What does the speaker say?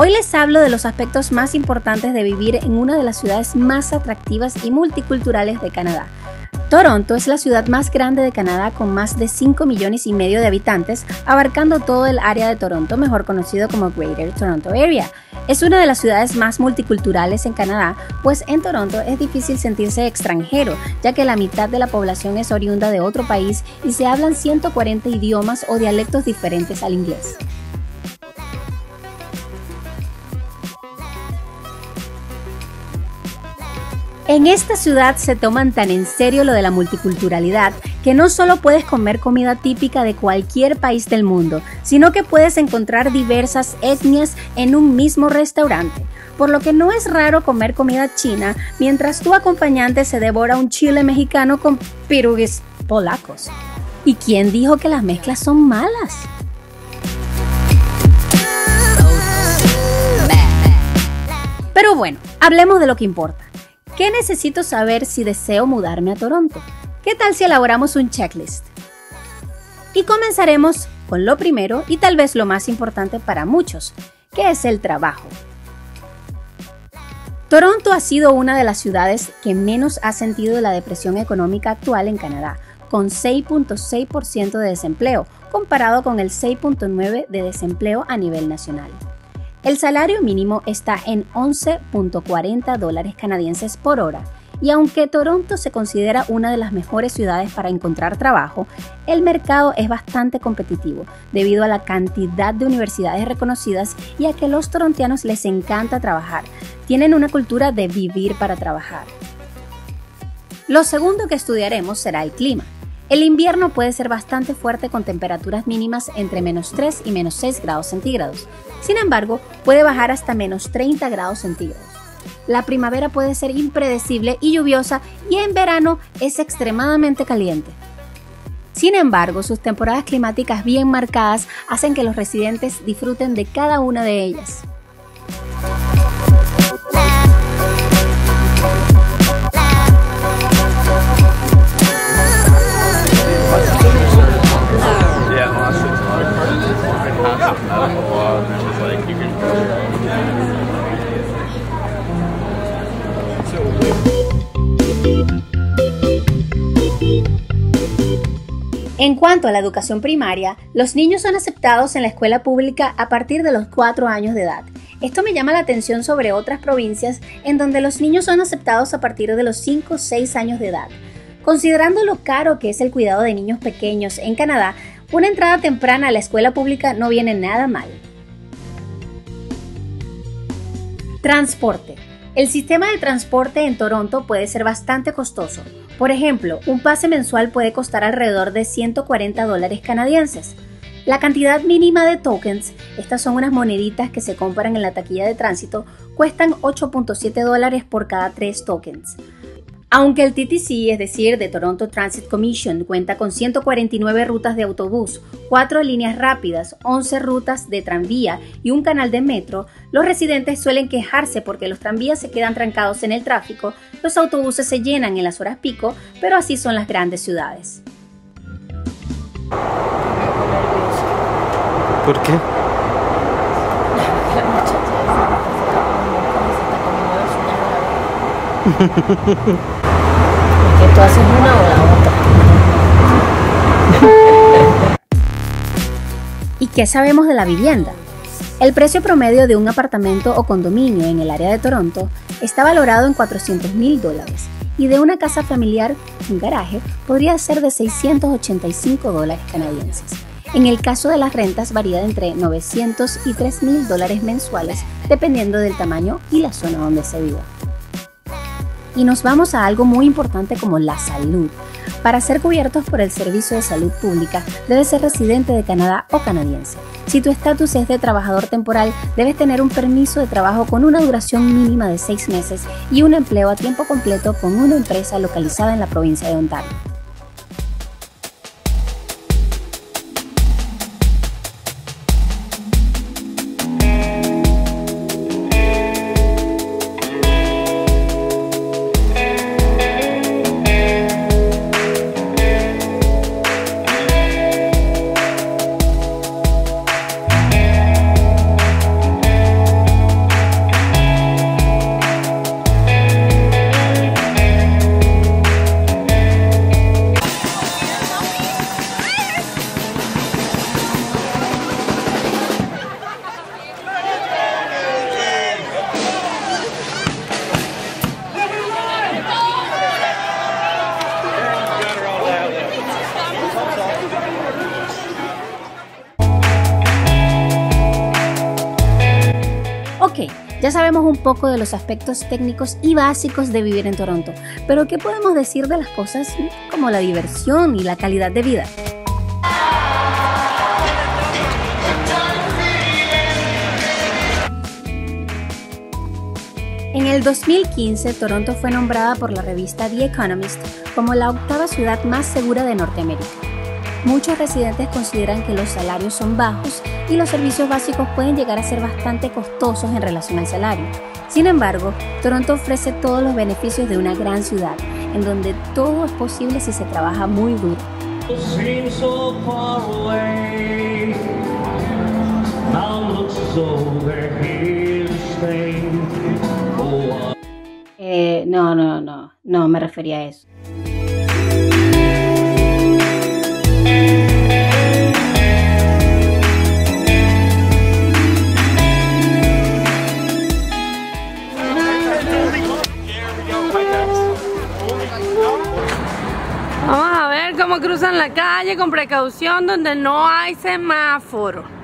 Hoy les hablo de los aspectos más importantes de vivir en una de las ciudades más atractivas y multiculturales de Canadá. Toronto es la ciudad más grande de Canadá con más de 5,5 millones de habitantes, abarcando todo el área de Toronto, mejor conocido como Greater Toronto Area. Es una de las ciudades más multiculturales en Canadá, pues en Toronto es difícil sentirse extranjero, ya que la mitad de la población es oriunda de otro país y se hablan 140 idiomas o dialectos diferentes al inglés. En esta ciudad se toman tan en serio lo de la multiculturalidad que no solo puedes comer comida típica de cualquier país del mundo, sino que puedes encontrar diversas etnias en un mismo restaurante, por lo que no es raro comer comida china mientras tu acompañante se devora un chile mexicano con pirugues polacos. ¿Y quién dijo que las mezclas son malas? Pero bueno, hablemos de lo que importa. ¿Qué necesito saber si deseo mudarme a Toronto? ¿Qué tal si elaboramos un checklist? Y comenzaremos con lo primero y tal vez lo más importante para muchos, que es el trabajo. Toronto ha sido una de las ciudades que menos ha sentido la depresión económica actual en Canadá, con 6.6% de desempleo, comparado con el 6.9% de desempleo a nivel nacional. El salario mínimo está en $11.40 canadienses por hora, y aunque Toronto se considera una de las mejores ciudades para encontrar trabajo, el mercado es bastante competitivo debido a la cantidad de universidades reconocidas y a que a los torontianos les encanta trabajar. Tienen una cultura de vivir para trabajar. Lo segundo que estudiaremos será el clima. El invierno puede ser bastante fuerte con temperaturas mínimas entre -3 y -6 grados centígrados. Sin embargo, puede bajar hasta -30 grados centígrados. La primavera puede ser impredecible y lluviosa, y en verano es extremadamente caliente. Sin embargo, sus temporadas climáticas bien marcadas hacen que los residentes disfruten de cada una de ellas. En cuanto a la educación primaria, los niños son aceptados en la escuela pública a partir de los 4 años de edad. Esto me llama la atención sobre otras provincias en donde los niños son aceptados a partir de los 5 o 6 años de edad. Considerando lo caro que es el cuidado de niños pequeños en Canadá, una entrada temprana a la escuela pública no viene nada mal. Transporte. El sistema de transporte en Toronto puede ser bastante costoso. Por ejemplo, un pase mensual puede costar alrededor de $140 canadienses. La cantidad mínima de tokens, estas son unas moneditas que se compran en la taquilla de tránsito, cuestan $8.7 por cada 3 tokens. Aunque el TTC, es decir, de Toronto Transit Commission, cuenta con 149 rutas de autobús, 4 líneas rápidas, 11 rutas de tranvía y un canal de metro, los residentes suelen quejarse porque los tranvías se quedan trancados en el tráfico, los autobuses se llenan en las horas pico, pero así son las grandes ciudades. ¿Por qué? Porque tú haces una o la otra. ¿Y qué sabemos de la vivienda? El precio promedio de un apartamento o condominio en el área de Toronto está valorado en $400,000 y de una casa familiar, un garaje, podría ser de $685 canadienses. En el caso de las rentas varía entre $900 y $3,000 mensuales, dependiendo del tamaño y la zona donde se viva. Y nos vamos a algo muy importante como la salud. Para ser cubiertos por el Servicio de Salud Pública, debes ser residente de Canadá o canadiense. Si tu estatus es de trabajador temporal, debes tener un permiso de trabajo con una duración mínima de 6 meses y un empleo a tiempo completo con una empresa localizada en la provincia de Ontario. Ok, ya sabemos un poco de los aspectos técnicos y básicos de vivir en Toronto, pero ¿qué podemos decir de las cosas como la diversión y la calidad de vida? En el 2015, Toronto fue nombrada por la revista The Economist como la 8ª ciudad más segura de Norteamérica. Muchos residentes consideran que los salarios son bajos y los servicios básicos pueden llegar a ser bastante costosos en relación al salario. Sin embargo, Toronto ofrece todos los beneficios de una gran ciudad, en donde todo es posible si se trabaja muy duro. No me refería a eso. Vamos a ver cómo cruzan la calle con precaución donde no hay semáforo.